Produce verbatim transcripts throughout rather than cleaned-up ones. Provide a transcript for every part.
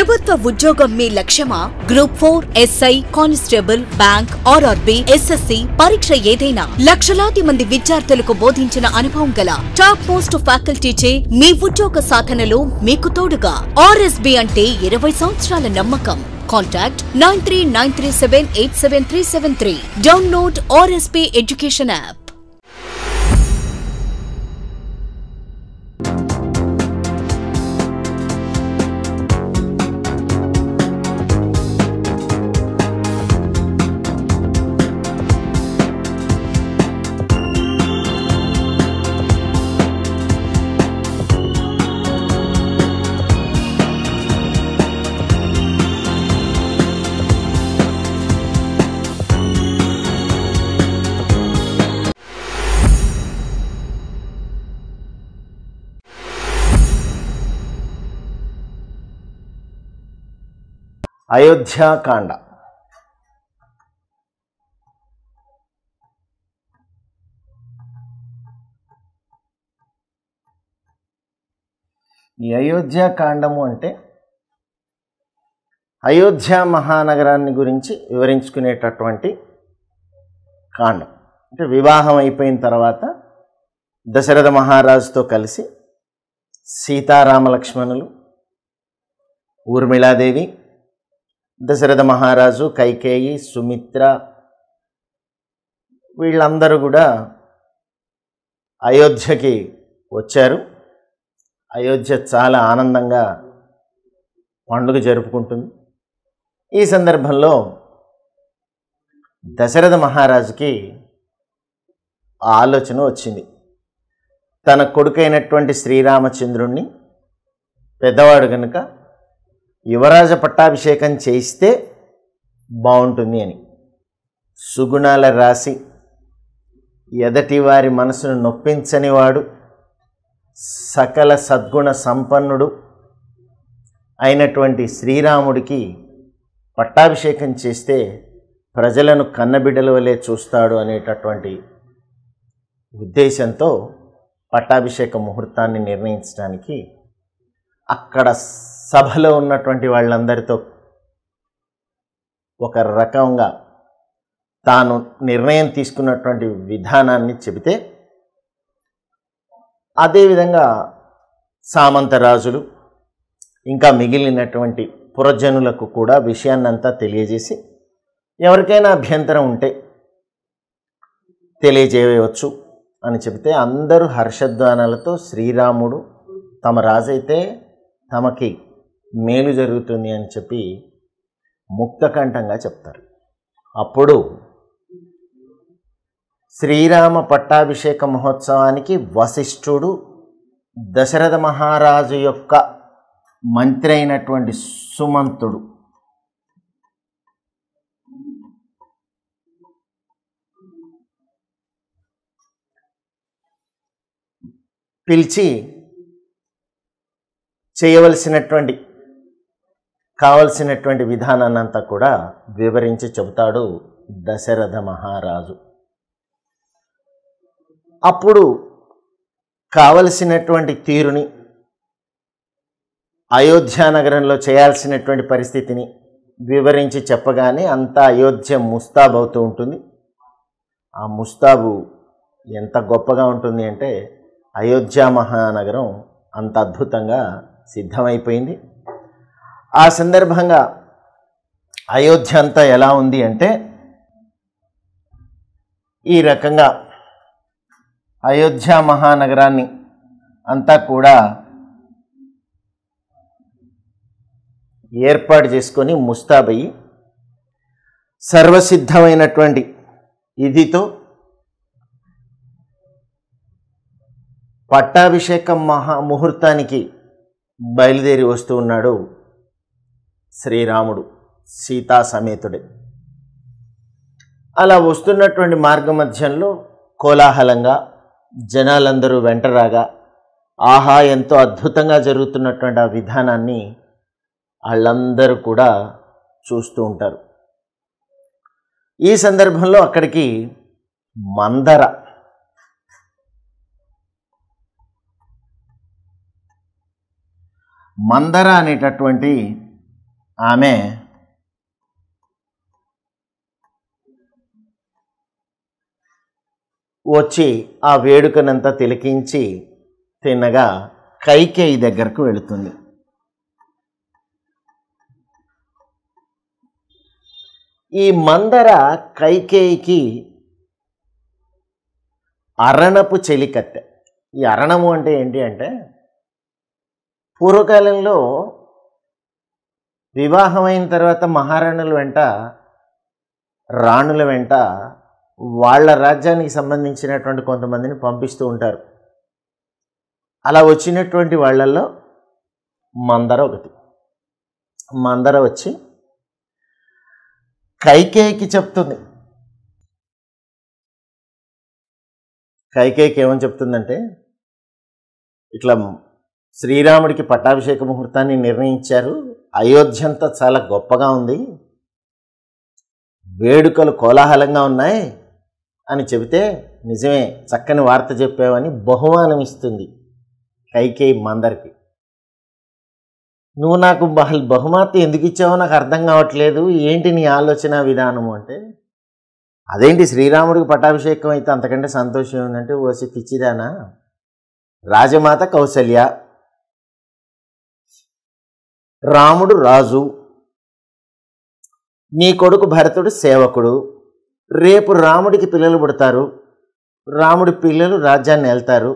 ప్రభుత్వ ఉద్యోగం మీ లక్ష్యమా? Group four SI constable bank RRB SSC పరీక్ష ఏదైనా లక్షలాది మంది విద్యార్థులకు బోధించిన అనుభవం గల టాప్ మోస్ట్ ఫ్యాకల్టీచే మీ ఉద్యోగ సాధనలో మీకు తోడుగా. ఆర్ఎస్బి అంటే ఇరవై సంవత్సరాల నమ్మకం. Contact nine three nine three seven eight seven three seven three download RSB education app. Ayodhya Kanda. Ayodhya Kandamu ante Ayodhya Mahanagaranni gurinchi vivarinchukunetatvanti Kandam. Ante vivaham ayipoyin tarvata Dasaratha Maharaja tho kalisi Sita Rama Lakshmanulu Urmila Devi Dasaratha Maharaja, Kaikeyi, Sumitra, వీళ్ళందరూ కూడా అయోధ్యకి వచ్చారు. అయోధ్య చాలా ఆనందంగా పండుగ జరుపుకుంటుంది. ఈ సందర్భంలో దశరథ మహారాజుకి ఆలోచన వచ్చింది. తన కొడుకైనటువంటి శ్రీరామచంద్రుణ్ణి పెద్దవాడు గనుక యువరాజ పట్టాభిషేకం చేయిస్తే బాగుంటుంది అని సుగుణాల రాసి ఎదటి వారి మనసును నొప్పించనివాడు సకల సద్గుణ సంపన్నుడు అయినటువంటి శ్రీరాముడికి పట్టాభిషేకం చేస్తే ప్రజలను కన్నబిడ్డల వలె చూస్తాడు అనేటటువంటి ఉద్దేశంతో పట్టాభిషేక ముహూర్తాన్ని నిర్ణయించడానికి అక్కడ సభలో ఉన్నటువంటి వాళ్ళందరితో ఒక రకంగా తాను నిర్ణయం తీసుకున్నటువంటి విధానాన్ని చెబితే, అదేవిధంగా సామంతరాజులు ఇంకా మిగిలినటువంటి పురజనులకు కూడా విషయాన్నంతా తెలియజేసి ఎవరికైనా అభ్యంతరం ఉంటే తెలియజేయవచ్చు అని చెబితే అందరూ హర్షధ్వానాలతో శ్రీరాముడు తమ రాజైతే తమకి మేలు జరుగుతుంది అని చెప్పి ముక్తకంఠంగా చెప్తారు. అప్పుడు శ్రీరామ పట్టాభిషేక మహోత్సవానికి వశిష్ఠుడు దశరథ మహారాజు యొక్క మంత్రి అయినటువంటి సుమంతుడు పిలిచి చేయవలసినటువంటి కావలసినటువంటి విధానాన్నంతా కూడా వివరించి చెబుతాడు దశరథ మహారాజు. అప్పుడు కావలసినటువంటి తీరుని, అయోధ్య నగరంలో చేయాల్సినటువంటి పరిస్థితిని వివరించి చెప్పగానే అంతా అయోధ్య ముస్తాబు అవుతూ ఉంటుంది. ఆ ముస్తాబు ఎంత గొప్పగా ఉంటుంది అంటే అయోధ్య మహానగరం అంత అద్భుతంగా సిద్ధమైపోయింది. ఆ సందర్భంగా అయోధ్య అంతా ఎలా ఉంది అంటే ఈ రకంగా అయోధ్య మహానగరాన్ని అంతా కూడా ఏర్పాటు చేసుకొని ముస్తాబయ్యి సర్వసిద్ధమైనటువంటి ఇదితో పట్టాభిషేకం మహా ముహూర్తానికి బయలుదేరి వస్తూ ఉన్నాడు శ్రీరాముడు సీతా సమేతుడే. అలా వస్తున్నటువంటి మార్గ మధ్యంలో కోలాహలంగా జనాలందరూ వెంటరాగా ఆహా ఎంతో అద్భుతంగా జరుగుతున్నటువంటి ఆ విధానాన్ని వాళ్ళందరూ కూడా చూస్తూ ఉంటారు. ఈ సందర్భంలో అక్కడికి మందర మందర అనేటటువంటి ఆమె వచ్చి ఆ వేడుకనంతా తిలకించి తిన్నగా కైకేయి దగ్గరకు వెళుతుంది. ఈ మందర కైకేయికి అరణపు చెలికత్తె. ఈ అరణము అంటే ఏంటి అంటే, పూర్వకాలంలో వివాహమైన తర్వాత మహారాణుల వెంట రాణుల వెంట వాళ్ళ రాజ్యానికి సంబంధించినటువంటి కొంతమందిని పంపిస్తూ ఉంటారు. అలా వచ్చినటువంటి వాళ్ళల్లో మందర ఒకటి. మందర వచ్చి కైకేయికి చెప్తుంది. కైకేయికి ఏమని చెప్తుందంటే, ఇట్లా శ్రీరాముడికి పట్టాభిషేక ముహూర్తాన్ని నిర్ణయించారు, అయోధ్య అంతా చాలా గొప్పగా ఉంది, వేడుకలు కోలాహలంగా ఉన్నాయి అని చెబితే, నిజమే చక్కని వార్త చెప్పావని బహుమానం ఇస్తుంది కైకేయి మందరికి. నువ్వు నాకు బహుమతి ఎందుకు ఇచ్చావో నాకు అర్థం కావట్లేదు, ఏంటి నీ ఆలోచన విధానము అంటే, అదేంటి శ్రీరాముడికి పట్టాభిషేకం అయితే అంతకంటే సంతోషం ఏంటంటే, ఓసి పిచ్చిదానా, రాజమాత కౌసల్య, రాముడు రాజు, నీ కొడుకు భరతుడు సేవకుడు, రేపు రాముడికి పిల్లలు పుడతారు, రాముడి పిల్లలు రాజ్యాన్ని వెళ్తారు,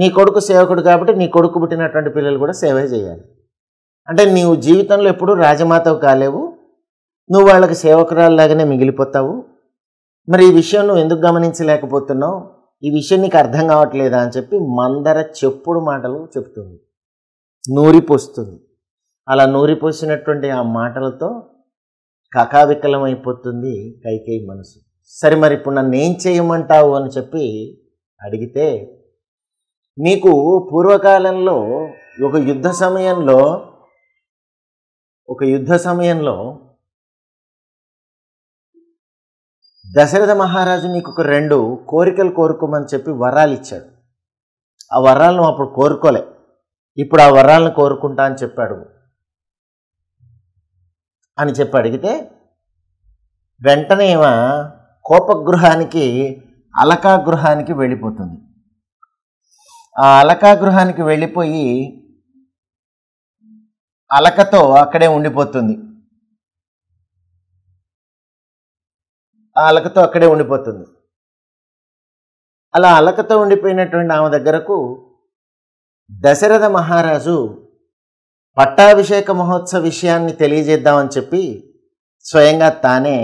నీ కొడుకు సేవకుడు కాబట్టి నీ కొడుకు పుట్టినటువంటి పిల్లలు కూడా సేవ చేయాలి. అంటే నీవు జీవితంలో ఎప్పుడూ రాజమాతవు కాలేవు, నువ్వు వాళ్ళకి సేవకురాల్లాగానే మిగిలిపోతావు, మరి ఈ విషయం నువ్వు ఎందుకు గమనించలేకపోతున్నావు, ఈ విషయం నీకు అర్థం కావట్లేదా అని చెప్పి మందర చెప్పుడు మాటలు చెప్తుంది, నూరిపోస్తుంది. అలా నూరిపోసినటువంటి ఆ మాటలతో కకావికలమైపోతుంది కైకేయి మనసు. సరే మరి ఇప్పుడు నన్ను ఏం చేయమంటావు అని చెప్పి అడిగితే, నీకు పూర్వకాలంలో ఒక యుద్ధ సమయంలో ఒక యుద్ధ సమయంలో దశరథ మహారాజు నీకు ఒక రెండు కోరికలు కోరుకోమని చెప్పి వరాలు ఇచ్చాడు. ఆ వరాలను అప్పుడు కోరుకోలే, ఇప్పుడు ఆ వరాలను కోరుకుంటా అని చెప్పాడు అని చెప్పి అడిగితే, వెంటనే ఏమో కోపగృహానికి అలకా గృహానికి వెళ్ళిపోతుంది. ఆ అలకా గృహానికి వెళ్ళిపోయి అలకతో అక్కడే ఉండిపోతుంది. ఆ అలకతో అక్కడే ఉండిపోతుంది అలా అలకతో ఉండిపోయినటువంటి ఆమె దగ్గరకు దశరథ మహారాజు పట్టాభిషేక మహోత్సవ విషయాన్ని తెలియజేద్దామని చెప్పి స్వయంగా తానే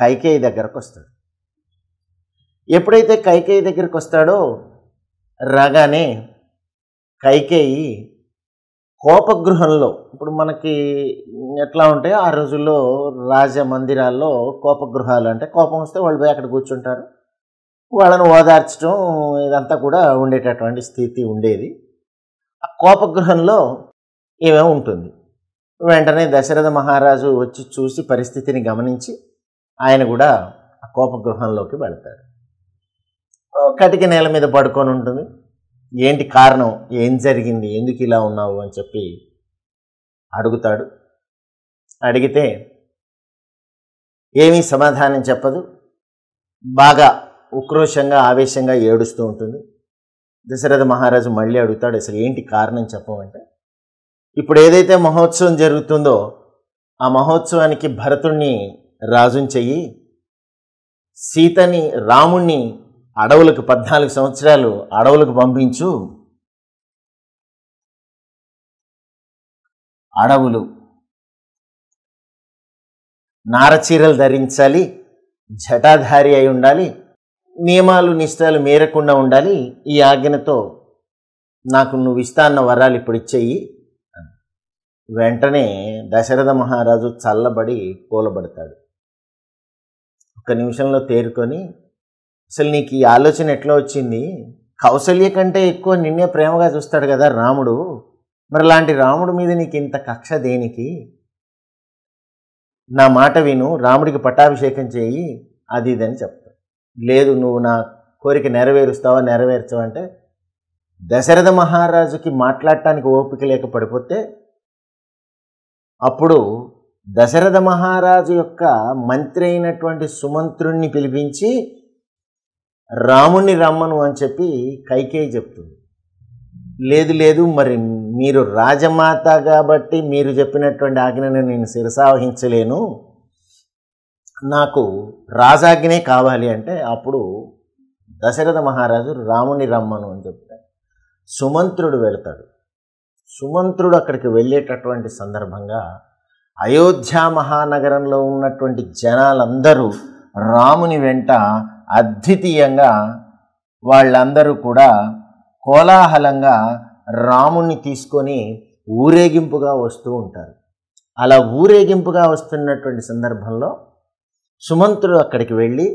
కైకేయి దగ్గరకు వస్తాడు. ఎప్పుడైతే కైకేయి దగ్గరకు వస్తాడో, రాగానే కైకేయి కోపగృహంలో, ఇప్పుడు మనకి ఎట్లా ఉంటాయో ఆ రోజుల్లో రాజమందిరాల్లో కోపగృహాలు అంటే, కోపం వస్తే వాళ్ళు పోయి అక్కడ కూర్చుంటారు, వాళ్ళను ఓదార్చడం ఇదంతా కూడా ఉండేటటువంటి స్థితి ఉండేది. ఆ కోపగృహంలో ఏమేమి ఉంటుంది. వెంటనే దశరథ మహారాజు వచ్చి చూసి పరిస్థితిని గమనించి ఆయన కూడా ఆ కోపగృహంలోకి వెళ్తాడు. కటిక నేల మీద పడుకొని ఉంటుంది. ఏంటి కారణం, ఏం జరిగింది, ఎందుకు ఇలా ఉన్నావు అని చెప్పి అడుగుతాడు. అడిగితే ఏమీ సమాధానం చెప్పదు, బాగా ఉక్రోషంగా ఆవేశంగా ఏడుస్తూ ఉంటుంది. దశరథ మహారాజు మళ్ళీ అడుగుతాడు, అసలు ఏంటి కారణం చెప్పమంటే, ఇప్పుడు ఏదైతే మహోత్సవం జరుగుతుందో ఆ మహోత్సవానికి భరతుణ్ణి రాజుని చెయ్యి, సీతని రాముణ్ణి అడవులకు పద్నాలుగు సంవత్సరాలు అడవులకు పంపించు, అడవులు నారచీరలు ధరించాలి, జటాధారి అయి ఉండాలి, నియమాలు నిష్టాలు మీరకుండా ఉండాలి, ఈ ఆజ్ఞతో నాకు నువ్వు ఇస్తాన్న వరాలు ఇప్పుడు ఇచ్చేయి. వెంటనే దశరథ మహారాజు చల్లబడి కూలబడతాడు. ఒక నిమిషంలో తేరుకొని, అసలు నీకు ఈ ఆలోచన ఎట్లా వచ్చింది, కౌసల్య కంటే ఎక్కువ నిన్నే ప్రేమగా చూస్తాడు కదా రాముడు, మరి అలాంటి రాముడి మీద నీకు ఇంత కక్ష దేనికి, నా మాట విను, రాముడికి పట్టాభిషేకం చేయి, అది ఇదని చెప్తాడు. లేదు, నువ్వు నా కోరిక నెరవేరుస్తావా నెరవేర్చవంటే, దశరథ మహారాజుకి మాట్లాడటానికి ఓపిక లేక పడిపోతే అప్పుడు దశరథ మహారాజు యొక్క మంత్రి అయినటువంటి సుమంత్రుణ్ణి పిలిపించి రాముణ్ణి రమ్మను అని చెప్పి కైకేయి చెప్తుంది. లేదు లేదు, మరి మీరు రాజమాత కాబట్టి మీరు చెప్పినటువంటి ఆజ్ఞను నేను శిరసావహించలేను, నాకు రాజాజ్ఞే కావాలి అంటే అప్పుడు దశరథ మహారాజు రాముని రమ్మను అని చెప్తాడు. సుమంత్రుడు వెళతాడు. సుమంత్రుడు అక్కడికి వెళ్ళేటటువంటి సందర్భంగా అయోధ్య మహానగరంలో ఉన్నటువంటి జనాలందరూ రాముని వెంట అద్వితీయంగా వాళ్ళందరూ కూడా కోలాహలంగా రాముని తీసుకొని ఊరేగింపుగా వస్తూ ఉంటారు. అలా ఊరేగింపుగా వస్తున్నటువంటి సందర్భంలో సుమంత్రుడు అక్కడికి వెళ్ళి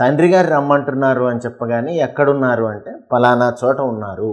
తండ్రి గారు రమ్మంటున్నారు అని చెప్పగానే ఎక్కడున్నారు అంటే పలానా చోట ఉన్నారు,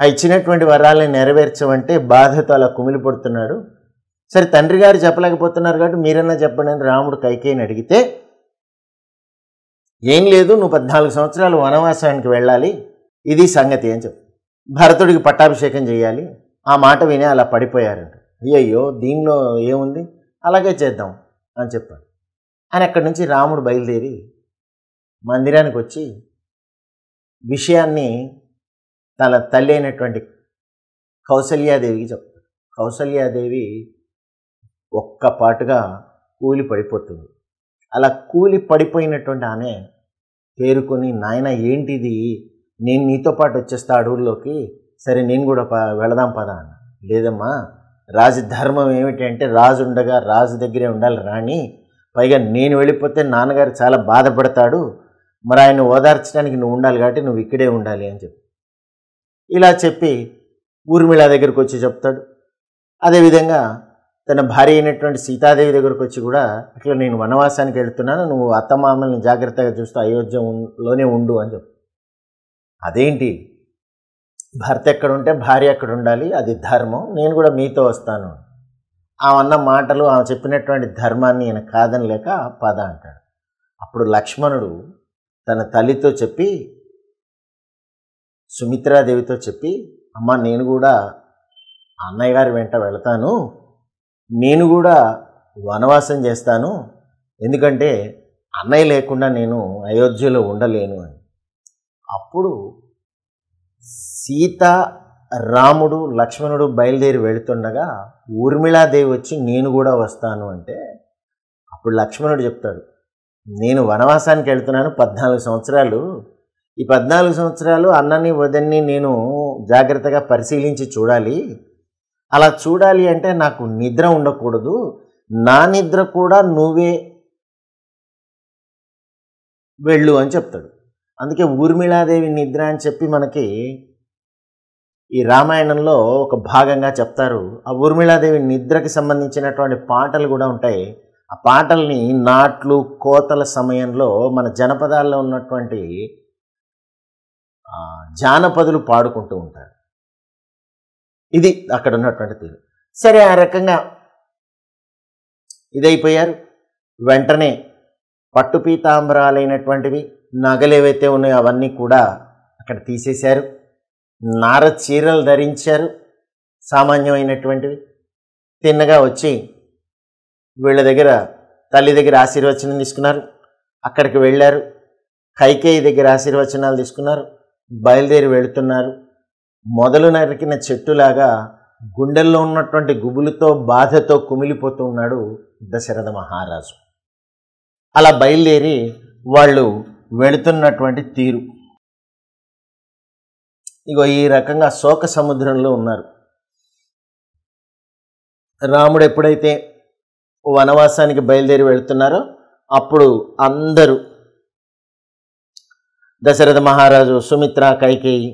ఆ ఇచ్చినటువంటి వరాలని నెరవేర్చమంటే బాధతో అలా కుమిలి పడుతున్నాడు. సరే తండ్రి గారు చెప్పలేకపోతున్నారు కాబట్టి మీరన్నా చెప్పండి అని రాముడు కైకేయిని అడిగితే, ఏం లేదు నువ్వు పద్నాలుగు సంవత్సరాలు వనవాసానికి వెళ్ళాలి, ఇది సంగతి అని చెప్పి భరతుడికి పట్టాభిషేకం చేయాలి. ఆ మాట విని అలా పడిపోయారంట. అయ్యయ్యో దీనిలో ఏముంది, అలాగే చేద్దాం అని చెప్పాడు. ఆయన అక్కడి నుంచి రాముడు బయలుదేరి మందిరానికి వచ్చి విషయాన్ని తన తల్లి అయినటువంటి కౌసల్యాదేవికి చెప్తాడు. కౌసల్యాదేవి ఒక్క పాటుగా కూలి పడిపోతుంది. అలా కూలి పడిపోయినటువంటి ఆమె తేరుకొని, నాయన ఏంటిది, నేను నీతో పాటు వచ్చేస్తా అడవుల్లోకి, సరే నేను కూడా ప వెళదాం పదా అన్న. లేదమ్మా, రాజధర్మం ఏమిటి అంటే రాజు ఉండగా రాజు దగ్గరే ఉండాలి రాణి, పైగా నేను వెళ్ళిపోతే నాన్నగారు చాలా బాధపడతాడు, మరి ఆయన ఓదార్చడానికి నువ్వు ఉండాలి కాబట్టి నువ్వు ఇక్కడే ఉండాలి అని చెప్పి ఇలా చెప్పి ఊర్మిళ దగ్గరకు వచ్చి చెప్తాడు. అదేవిధంగా తన భార్య అయినటువంటి సీతాదేవి దగ్గరకు వచ్చి కూడా అట్లా నేను వనవాసానికి వెళ్తున్నాను, నువ్వు అత్తమామల్ని జాగ్రత్తగా చూస్తూ అయోధ్యలోనే ఉండు అని చెప్పు. అదేంటి, భర్త ఎక్కడ ఉంటే భార్య అక్కడ ఉండాలి, అది ధర్మం, నేను కూడా మీతో వస్తాను. ఆమె అన్న మాటలు ఆమె చెప్పినటువంటి ధర్మాన్ని ఆయన కాదని లేక పద అంటాడు. అప్పుడు లక్ష్మణుడు తన తల్లితో చెప్పి సుమిత్రాదేవితో చెప్పి, అమ్మ నేను కూడా అన్నయ్య గారి వెంట వెళతాను, నేను కూడా వనవాసం చేస్తాను, ఎందుకంటే అన్నయ్య లేకుండా నేను అయోధ్యలో ఉండలేను అని. అప్పుడు సీత రాముడు లక్ష్మణుడు బయలుదేరి వెళుతుండగా ఊర్మిళాదేవి వచ్చి నేను కూడా వస్తాను అంటే అప్పుడు లక్ష్మణుడు చెప్తాడు, నేను వనవాసానికి వెళ్తున్నాను పద్నాలుగు సంవత్సరాలు, ఈ పద్నాలుగు సంవత్సరాలు అన్నని వదన్ని నేను జాగ్రత్తగా పరిశీలించి చూడాలి, అలా చూడాలి అంటే నాకు నిద్ర ఉండకూడదు, నా నిద్ర కూడా నువ్వే వెళ్ళు అని చెప్తాడు. అందుకే ఊర్మిళాదేవి నిద్ర అని చెప్పి మనకి ఈ రామాయణంలో ఒక భాగంగా చెప్తారు. ఆ ఊర్మిళాదేవి నిద్రకు సంబంధించినటువంటి పాటలు కూడా ఉంటాయి. ఆ పాటల్ని నాట్లు కోతల సమయంలో మన జనపదాల్లో ఉన్నటువంటి జానపదులు పాడుకుంటూ ఉంటారు. ఇది అక్కడ ఉన్నటువంటి తీరు. సరే ఆ రకంగా ఇదైపోయారు. వెంటనే పట్టు పీతాంబరాలైనటువంటివి నగలేవైతే ఉన్నాయో అవన్నీ కూడా అక్కడ తీసేశారు. నార చీరలు ధరించారు, సామాన్యమైనటువంటివి. తిన్నగా వచ్చి వీళ్ళ దగ్గర తల్లి దగ్గర ఆశీర్వచనం తీసుకున్నారు. అక్కడికి వెళ్ళారు. కైకేయి దగ్గర ఆశీర్వచనాలు తీసుకున్నారు. బయలుదేరి వెళుతున్నారు. మొదలు నరికిన చెట్టులాగా గుండెల్లో ఉన్నటువంటి గుబులుతో బాధతో కుమిలిపోతూ ఉన్నాడు దశరథ మహారాజు. అలా బయలుదేరి వాళ్ళు వెళుతున్నటువంటి తీరు ఇగో ఈ రకంగా శోక సముద్రంలో ఉన్నారు. రాముడు ఎప్పుడైతే వనవాసానికి బయలుదేరి వెళుతున్నారో అప్పుడు అందరూ దశరథ మహారాజు, సుమిత్ర, కైకేయి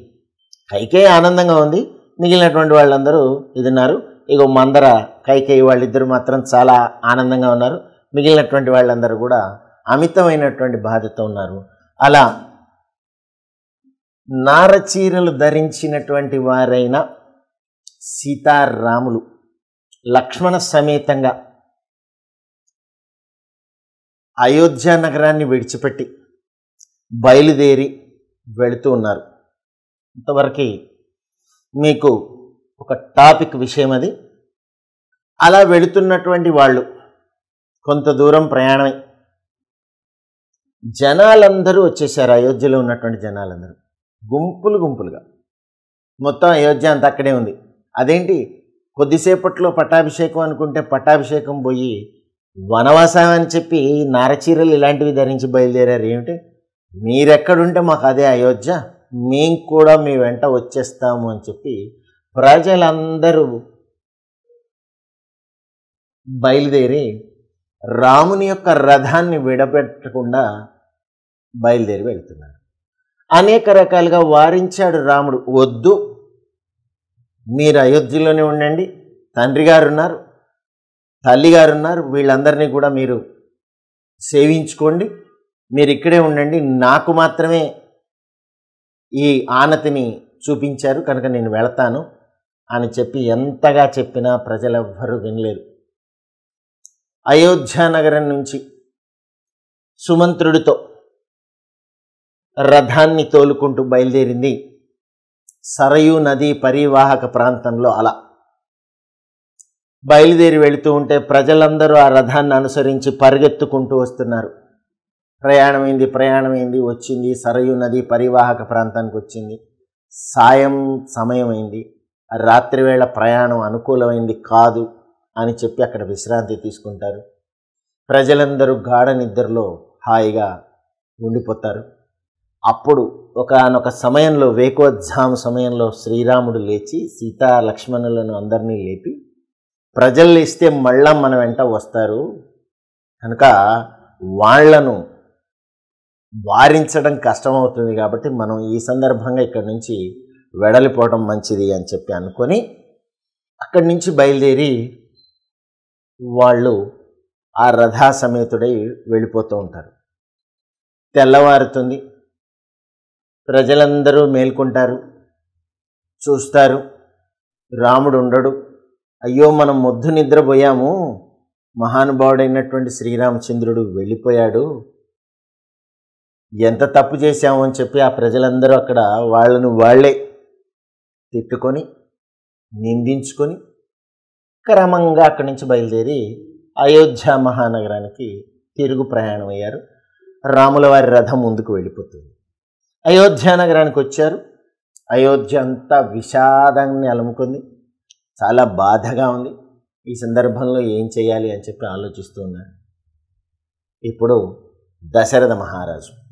కైకేయి ఆనందంగా ఉంది, మిగిలినటువంటి వాళ్ళందరూ ఇది ఉన్నారు. ఇగో మందర కైకేయి వాళ్ళిద్దరు మాత్రం చాలా ఆనందంగా ఉన్నారు. మిగిలినటువంటి వాళ్ళందరూ కూడా అమితమైనటువంటి బాధతో ఉన్నారు. అలా నారచీరలు ధరించినటువంటి వారైన సీతారాములు లక్ష్మణ సమేతంగా అయోధ్య నగరాన్ని విడిచిపెట్టి బయలుదేరి వెళుతూ ఉన్నారు. ఇంతవరకు మీకు ఒక టాపిక్ విషయం అది. అలా వెళుతున్నటువంటి వాళ్ళు కొంత దూరం ప్రయాణమై జనాలందరూ వచ్చేసారు. అయోధ్యలో ఉన్నటువంటి జనాలందరూ గుంపులు గుంపులుగా మొత్తం అయోధ్య అంతా అక్కడే ఉంది. అదేంటి కొద్దిసేపట్లో పట్టాభిషేకం అనుకుంటే పట్టాభిషేకం పోయి వనవాసం అని చెప్పి నారచీరలు ఇలాంటివి ధరించి బయలుదేరారు ఏమిటి? మీరెక్కడుంటే మాకు అదే అయోధ్య, మేము కూడా మీ వెంట వచ్చేస్తాము అని చెప్పి ప్రజలందరూ బయలుదేరి రాముని యొక్క రథాన్ని విడపెట్టకుండా బయలుదేరి వెళుతున్నారు. అనేక రకాలుగా వారించాడు రాముడు, వద్దు మీరు అయోధ్యలోనే ఉండండి, తండ్రి గారు ఉన్నారు, తల్లి గారు ఉన్నారు, వీళ్ళందరినీ కూడా మీరు సేవించుకోండి, మీరు ఇక్కడే ఉండండి, నాకు మాత్రమే ఈ ఆనతిని చూపించారు కనుక నేను వెళతాను అని చెప్పి ఎంతగా చెప్పినా ప్రజలెవ్వరూ వినలేరు. అయోధ్య నగరం నుంచి సుమంత్రుడితో రథాన్ని తోలుకుంటూ బయలుదేరింది. సరయూ నది పరివాహక ప్రాంతంలో అలా బయలుదేరి వెళుతూ ఉంటే ప్రజలందరూ ఆ రథాన్ని అనుసరించి పరిగెత్తుకుంటూ వస్తున్నారు. ప్రయాణమైంది ప్రయాణమైంది వచ్చింది, సరయూ నది పరివాహక ప్రాంతానికి వచ్చింది. సాయం సమయమైంది, రాత్రివేళ ప్రయాణం అనుకూలమైంది కాదు అని చెప్పి అక్కడ విశ్రాంతి తీసుకుంటారు. ప్రజలందరూ గాఢ నిద్రలో హాయిగా ఉండిపోతారు. అప్పుడు ఒకనొక సమయంలో వేకోత్సాహం సమయంలో శ్రీరాముడు లేచి సీతా లక్ష్మణులను అందరినీ లేపి, ప్రజలు లేస్తే మళ్ళా మన వెంట వస్తారు కనుక వాళ్లను వారించడం కష్టమవుతుంది కాబట్టి మనం ఈ సందర్భంగా ఇక్కడి నుంచి వెడలిపోవడం మంచిది అని చెప్పి అనుకొని అక్కడి నుంచి బయలుదేరి వాళ్ళు ఆ రథాసమేతుడై వెళ్ళిపోతూ ఉంటారు. తెల్లవారుతుంది, ప్రజలందరూ మేల్కొంటారు, చూస్తారు రాముడు ఉండడు. అయ్యో మనం మొద్దు నిద్రపోయాము, మహానుభావుడైనటువంటి శ్రీరామచంద్రుడు వెళ్ళిపోయాడు, ఎంత తప్పు చేశాము అని చెప్పి ఆ ప్రజలందరూ అక్కడ వాళ్ళను వాళ్లే తిట్టుకొని నిందించుకొని క్రమంగా అక్కడి నుంచి బయలుదేరి అయోధ్య మహానగరానికి తిరుగు ప్రయాణం అయ్యారు. రాముల వారి రథం ముందుకు వెళ్ళిపోతుంది. అయోధ్య నగరానికి వచ్చారు. అయోధ్య అంతా విషాదాన్ని అలుముకుంది, చాలా బాధగా ఉంది. ఈ సందర్భంలో ఏం చేయాలి అని చెప్పి ఆలోచిస్తూ ఉన్నారు. ఇప్పుడు దశరథ మహారాజు